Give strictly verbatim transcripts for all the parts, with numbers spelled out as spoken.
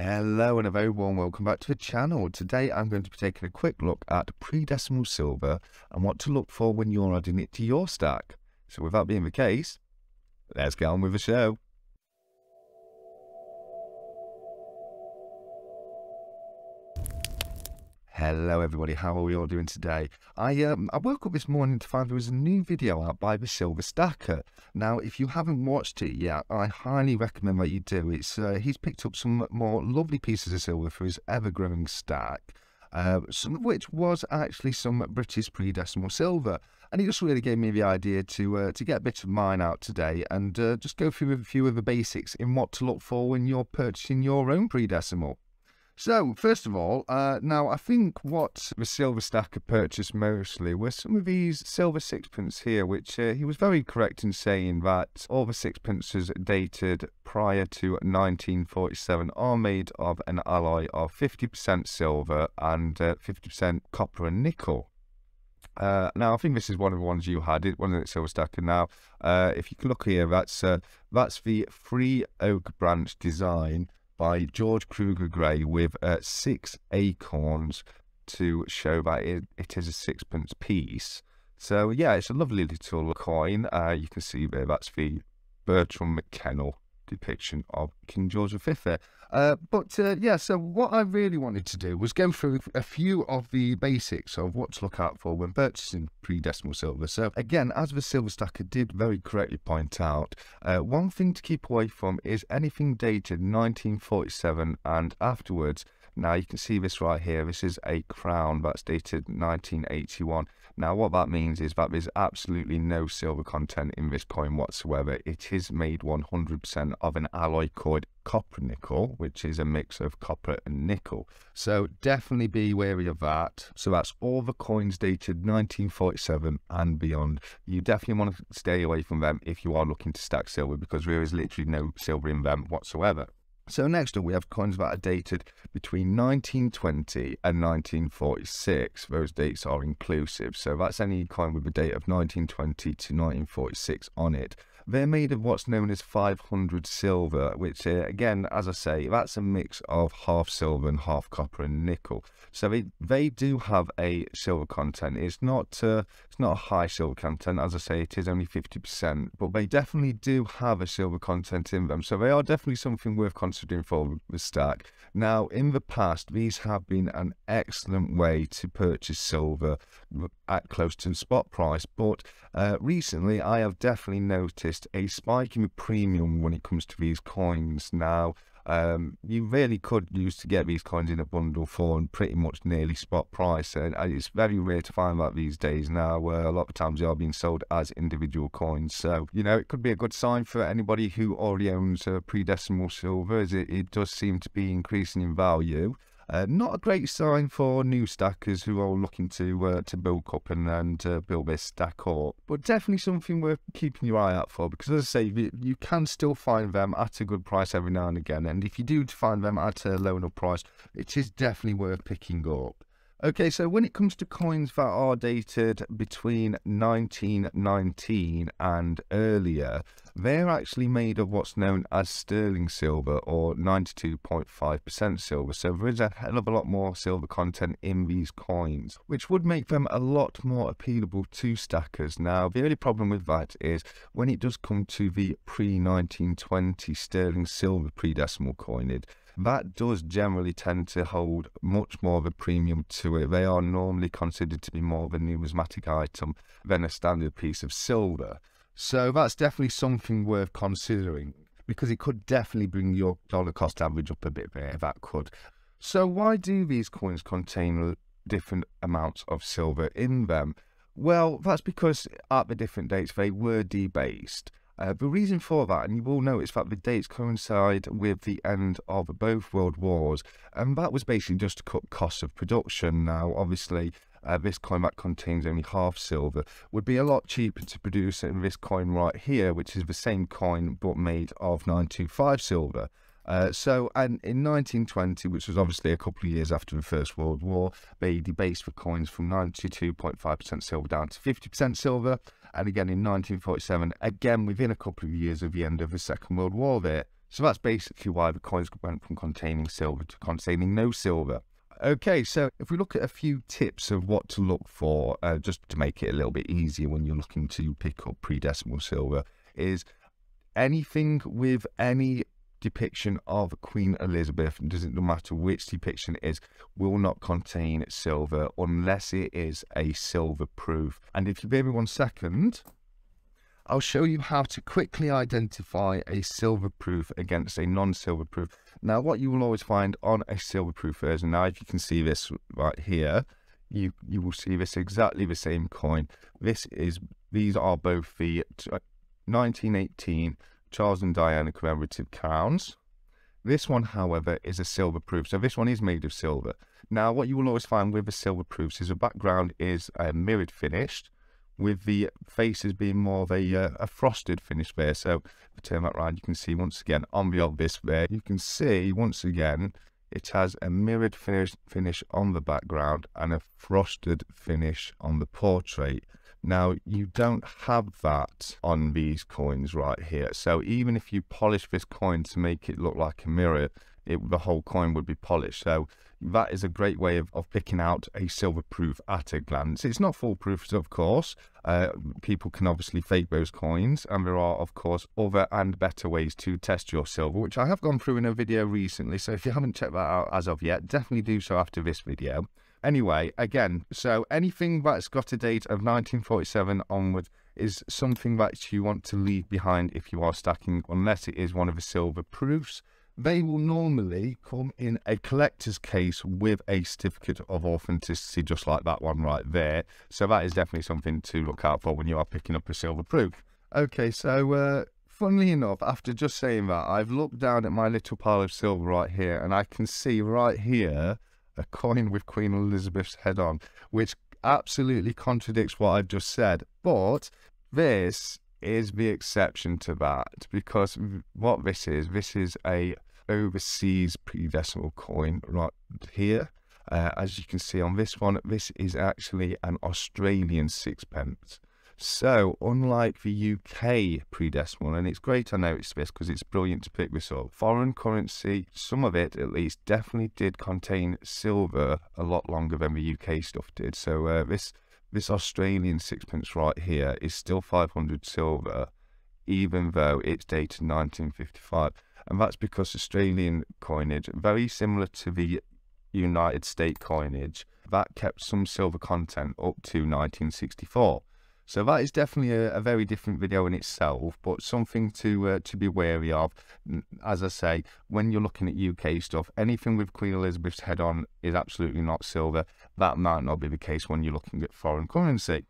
Hello and a very warm welcome back to the channel. Today I'm going to be taking a quick look at pre-decimal silver and what to look for when you're adding it to your stack. So with that being the case, let's get on with the show. Hello everybody, how are we all doing today? I um, I woke up this morning to find there was a new video out by the Silver Stacker. Now, if you haven't watched it yet, I highly recommend that you do. It's uh, he's picked up some more lovely pieces of silver for his ever-growing stack, uh, some of which was actually some British pre-decimal silver. And it just really gave me the idea to, uh, to get a bit of mine out today and uh, just go through a few of the basics in what to look for when you're purchasing your own pre-decimal. So, first of all, uh, now I think what the Silver Stacker purchased mostly were some of these silver sixpence here, which uh, he was very correct in saying that all the sixpences dated prior to nineteen forty-seven are made of an alloy of fifty percent silver and uh, fifty percent copper and nickel. Uh, now, I think this is one of the ones you had, one of the Silver Stacker. Now, uh, if you can look here, that's, uh, that's the free oak branch design by George Kruger Gray with uh, six acorns to show that it, it is a sixpence piece. So yeah, it's a lovely little coin. Uh, you can see there that's the Bertram McKennell depiction of King George the Fifth there. Uh, but uh, yeah, so what I really wanted to do was go through a few of the basics of what to look out for when purchasing pre-decimal silver. So again, as the Silver Stacker did very correctly point out, uh, one thing to keep away from is anything dated nineteen forty-seven and afterwards. Now you can see this right here, this is a crown that's dated nineteen eighty-one. Now what that means is that there's absolutely no silver content in this coin whatsoever. It is made one hundred percent of an alloy called copper nickel, which is a mix of copper and nickel. So definitely be wary of that. So that's all the coins dated nineteen forty-seven and beyond. You definitely want to stay away from them if you are looking to stack silver, because there is literally no silver in them whatsoever. So next up we have coins that are dated between nineteen twenty and nineteen forty-six. Those dates are inclusive, so that's any coin with a date of nineteen twenty to nineteen forty-six on it. They're made of what's known as five hundred silver, which uh, again, as I say, that's a mix of half silver and half copper and nickel. So they, they do have a silver content. It's not, uh, it's not a high silver content. As I say, it is only fifty percent, but they definitely do have a silver content in them. So they are definitely something worth considering for the stack. Now, in the past, these have been an excellent way to purchase silver at close to spot price, but uh, recently I have definitely noticed a spike in the premium when it comes to these coins. Now um, you really could use to get these coins in a bundle for pretty much nearly spot price, and it's very rare to find that these days now, where uh, a lot of times they are being sold as individual coins. So you know, it could be a good sign for anybody who already owns uh, pre-decimal silver, as it, it does seem to be increasing in value. Uh, not a great sign for new stackers who are looking to uh, to bulk up and, and uh, build their stack up, but definitely something worth keeping your eye out for, because as I say, you can still find them at a good price every now and again, and if you do find them at a low enough price, it is definitely worth picking up. Okay, so when it comes to coins that are dated between nineteen nineteen and earlier, they're actually made of what's known as sterling silver, or ninety-two point five percent silver. So there is a hell of a lot more silver content in these coins, which would make them a lot more appealable to stackers. Now, the only problem with that is when it does come to the pre nineteen twenty sterling silver pre-decimal coinage, that does generally tend to hold much more of a premium to it. They are normally considered to be more of a numismatic item than a standard piece of silver. So that's definitely something worth considering, because it could definitely bring your dollar cost average up a bit there, that could. So why do these coins contain different amounts of silver in them? Well, that's because at the different dates they were debased. Uh, the reason for that, and you will notice that the dates coincide with the end of both world wars, and that was basically just to cut costs of production. Now, obviously, uh, this coin that contains only half silver would be a lot cheaper to produce than this coin right here, which is the same coin but made of nine two five silver. Uh, so, and in nineteen twenty, which was obviously a couple of years after the First World War, they debased the coins from ninety-two point five percent silver down to fifty percent silver. And again in nineteen forty-seven, again within a couple of years of the end of the Second World War there. So that's basically why the coins went from containing silver to containing no silver. Okay, so if we look at a few tips of what to look for, uh, just to make it a little bit easier when you're looking to pick up pre-decimal silver, is anything with any depiction of Queen Elizabeth, and doesn't matter which depiction it is, will not contain silver unless it is a silver proof. And if you give me one second, I'll show you how to quickly identify a silver proof against a non-silver proof. Now, what you will always find on a silver proof version, now if you can see this right here, you you will see this exactly the same coin. This is, these are both the nineteen eighteen Charles and Diana commemorative crowns. This one, however, is a silver proof, so this one is made of silver. Now, what you will always find with the silver proofs is the background is uh, mirrored finished, with the faces being more of a, uh, a frosted finish there. So if I turn that round, you can see once again on the obvious there, you can see once again it has a mirrored finish finish on the background and a frosted finish on the portrait. Now, you don't have that on these coins right here, so even if you polish this coin to make it look like a mirror, it, the whole coin would be polished. So that is a great way of, of picking out a silver proof at a glance. It's not foolproof, of course. Uh, people can obviously fake those coins, and there are, of course, other and better ways to test your silver, which I have gone through in a video recently, so if you haven't checked that out as of yet, definitely do so after this video. Anyway, again, so anything that's got a date of nineteen forty-seven onward is something that you want to leave behind if you are stacking, unless it is one of the silver proofs. They will normally come in a collector's case with a certificate of authenticity, just like that one right there. So that is definitely something to look out for when you are picking up a silver proof. Okay, so uh, funnily enough, after just saying that, I've looked down at my little pile of silver right here, and I can see right here a coin with Queen Elizabeth's head on, which absolutely contradicts what I've just said. But this is the exception to that, because what this is, this is a overseas pre-decimal coin right here. Uh, as you can see on this one, this is actually an Australian sixpence. So unlike the U K pre-decimal, and it's great I noticed this because it's brilliant to pick this up, foreign currency, some of it at least, definitely did contain silver a lot longer than the U K stuff did. So uh, this this Australian sixpence right here is still five hundred silver, even though it's dated nineteen fifty-five. And that's because Australian coinage, very similar to the United States coinage, that kept some silver content up to nineteen sixty-four. So that is definitely a, a very different video in itself, but something to uh, to be wary of. As I say, when you're looking at U K stuff, anything with Queen Elizabeth's head on is absolutely not silver. That might not be the case when you're looking at foreign currency.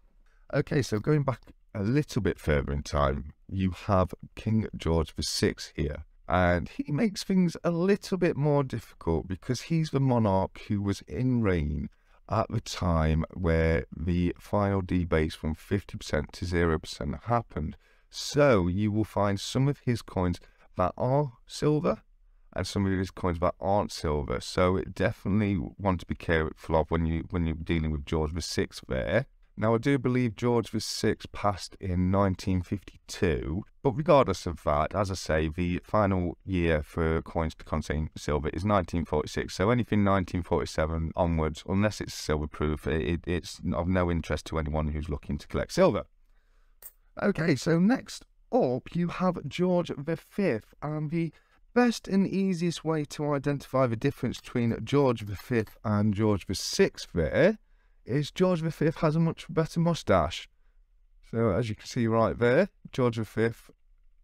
Okay, so going back a little bit further in time, you have King George the sixth here. And he makes things a little bit more difficult because he's the monarch who was in reign at the time where the final debase from fifty percent to zero percent happened. So you will find some of his coins that are silver and some of his coins that aren't silver. So definitely want to be careful of when, you, when you're dealing with George the sixth there. Now, I do believe George the sixth passed in nineteen fifty-two, but regardless of that, as I say, the final year for coins to contain silver is nineteen forty-six, so anything nineteen forty-seven onwards, unless it's silver-proof, it, it's of no interest to anyone who's looking to collect silver. Okay, so next up, you have George the fifth, and the best and easiest way to identify the difference between George the fifth and George the sixth there is George the fifth has a much better moustache. So as you can see right there, George the fifth,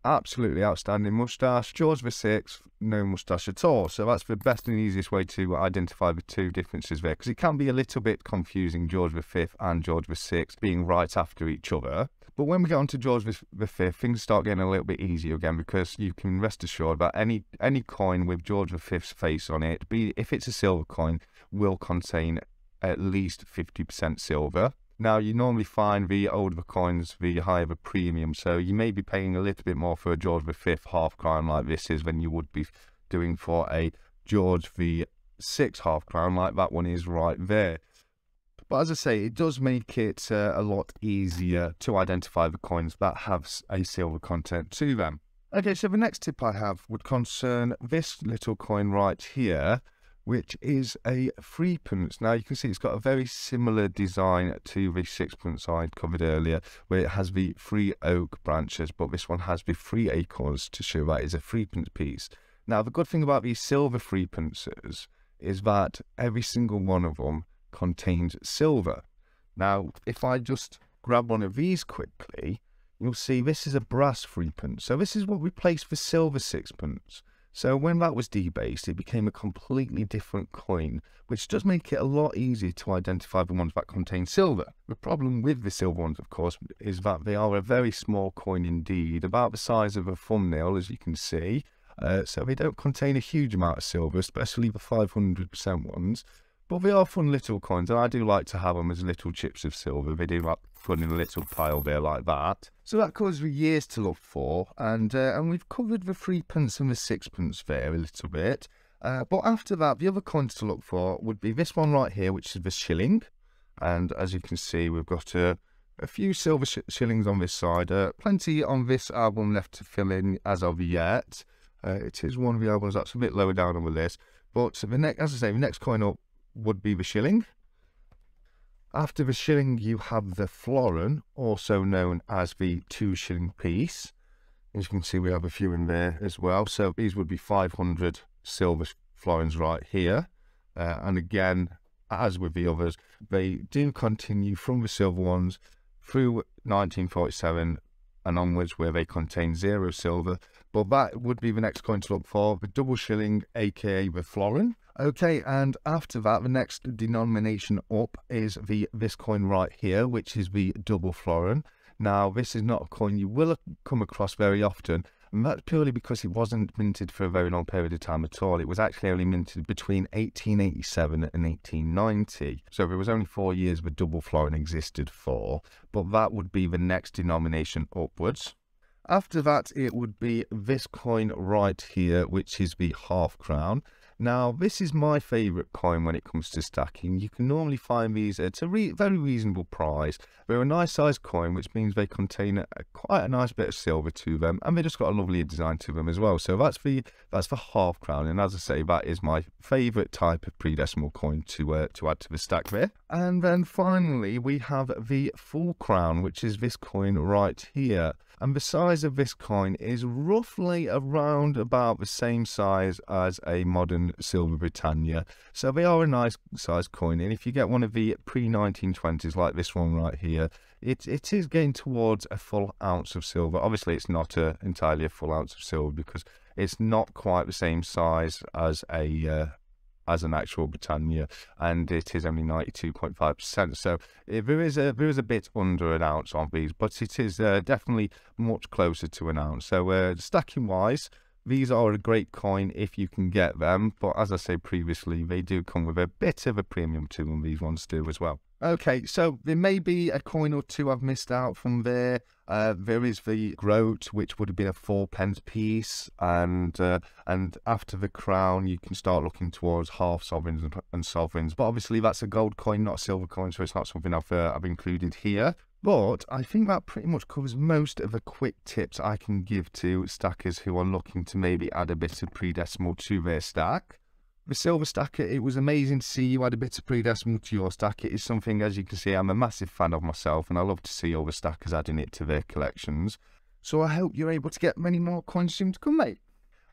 absolutely outstanding moustache. George the sixth, no moustache at all. So that's the best and easiest way to identify the two differences there, because it can be a little bit confusing, George the fifth and George the sixth being right after each other. But when we get on to George the fifth, things start getting a little bit easier again, because you can rest assured that any any coin with George the fifth's face on it, be if it's a silver coin, will contain at least fifty percent silver. Now, you normally find the older the coins, the higher the premium, so you may be paying a little bit more for a George the fifth half crown like this is than you would be doing for a George the sixth half crown like that one is right there. But as I say, it does make it uh, a lot easier to identify the coins that have a silver content to them. Okay, so the next tip I have would concern this little coin right here, which is a threepence. Now you can see it's got a very similar design to the sixpence I covered earlier, where it has the three oak branches, but this one has the three acorns to show that it's a threepence piece. Now the good thing about these silver threepences is that every single one of them contains silver. Now if I just grab one of these quickly, you'll see this is a brass threepence. So this is what replaced the silver sixpence. So when that was debased, it became a completely different coin, which does make it a lot easier to identify the ones that contain silver. The problem with the silver ones, of course, is that they are a very small coin indeed, about the size of a thumbnail, as you can see. Uh, so they don't contain a huge amount of silver, especially the five hundred percent ones. But they are fun little coins, and I do like to have them as little chips of silver. They do like fun in a little pile there like that. So that covers the years to look for, and uh, and we've covered the threepence and the sixpence there a little bit. Uh, but after that, the other coins to look for would be this one right here, which is the shilling. And as you can see, we've got a, a few silver sh shillings on this side. Uh, plenty on this album left to fill in as of yet. Uh, it is one of the albums that's a bit lower down on the list. But the next, as I say, the next coin up would be the shilling. After the shilling, you have the florin, also known as the two shilling piece. As you can see, we have a few in there as well. So these would be five hundred silver florins right here. Uh, and again, as with the others, they do continue from the silver ones through nineteen forty-seven and onwards, where they contain zero silver. But that would be the next coin to look for, the double shilling, aka the florin. Okay, and after that, the next denomination up is the this coin right here, which is the double florin. Now, this is not a coin you will come across very often, and that's purely because it wasn't minted for a very long period of time at all. It was actually only minted between eighteen eighty-seven and eighteen ninety. So there was only four years the double florin existed for, but that would be the next denomination upwards. After that, it would be this coin right here, which is the half crown. Now, this is my favourite coin when it comes to stacking. You can normally find these at a re very reasonable price. They're a nice sized coin, which means they contain a, quite a nice bit of silver to them, and they've just got a lovely design to them as well. So that's the, that's the half crown, and as I say, that is my favourite type of pre-decimal coin to, uh, to add to the stack there. And then finally, we have the full crown, which is this coin right here. And the size of this coin is roughly around about the same size as a modern silver Britannia. So they are a nice size coin. And if you get one of the pre nineteen twenties like this one right here, it, it is getting towards a full ounce of silver. Obviously, it's not a, entirely a full ounce of silver because it's not quite the same size as a... Uh, as an actual Britannia, and it is only ninety-two point five percent. So there is a there is a bit under an ounce on these, but it is uh, definitely much closer to an ounce. So uh, stacking wise, these are a great coin if you can get them, but as I said previously, they do come with a bit of a premium to them, these ones do as well. Okay, so there may be a coin or two I've missed out from there. Uh, there is the groat, which would have been a four pence piece, and uh, and after the crown, you can start looking towards half sovereigns and, and sovereigns. But obviously, that's a gold coin, not a silver coin, so it's not something I've uh, I've included here. But I think that pretty much covers most of the quick tips I can give to stackers who are looking to maybe add a bit of pre-decimal to their stack. The Silver Stacker, it was amazing to see you add a bit of pre-decimal to your stack. It is something, as you can see, I'm a massive fan of myself, and I love to see all the stackers adding it to their collections. So I hope you're able to get many more coins soon to come, mate.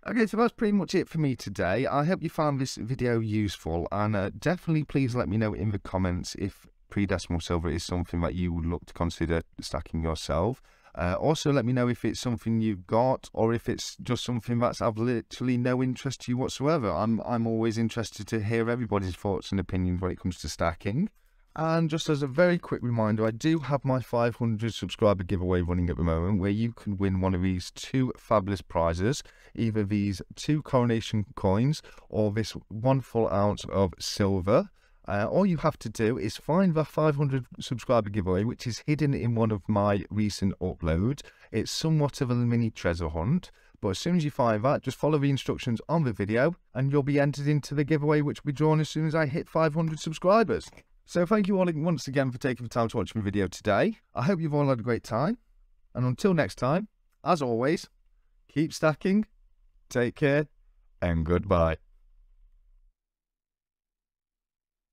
Okay, so that's pretty much it for me today. I hope you found this video useful, and uh, definitely please let me know in the comments if pre-decimal silver is something that you would look to consider stacking yourself. Uh, also, let me know if it's something you've got, or if it's just something that's of literally no interest to you whatsoever. I'm, I'm always interested to hear everybody's thoughts and opinions when it comes to stacking. And just as a very quick reminder, I do have my five hundred subscriber giveaway running at the moment, where you can win one of these two fabulous prizes, either these two coronation coins or this one full ounce of silver. Uh, all you have to do is find the five hundred subscriber giveaway, which is hidden in one of my recent uploads. It's somewhat of a mini treasure hunt, but as soon as you find that, just follow the instructions on the video and you'll be entered into the giveaway, which will be drawn as soon as I hit five hundred subscribers. So thank you all once again for taking the time to watch my video today. I hope you've all had a great time, and until next time, as always, keep stacking, take care, and goodbye.